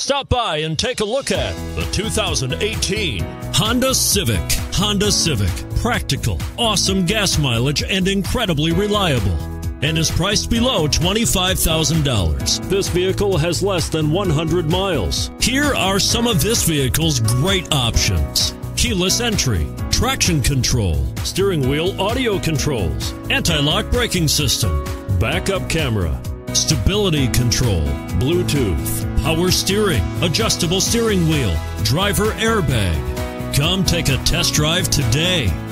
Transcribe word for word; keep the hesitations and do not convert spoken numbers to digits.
Stop by and take a look at the two thousand eighteen Honda Civic. Honda Civic, practical, awesome gas mileage, and incredibly reliable, and is priced below twenty-five thousand dollars. This vehicle has less than one hundred miles. Here are some of this vehicle's great options: keyless entry, traction control, steering wheel audio controls, anti-lock braking system, backup camera, stability control, Bluetooth, power steering, adjustable steering wheel, driver airbag. Come take a test drive today.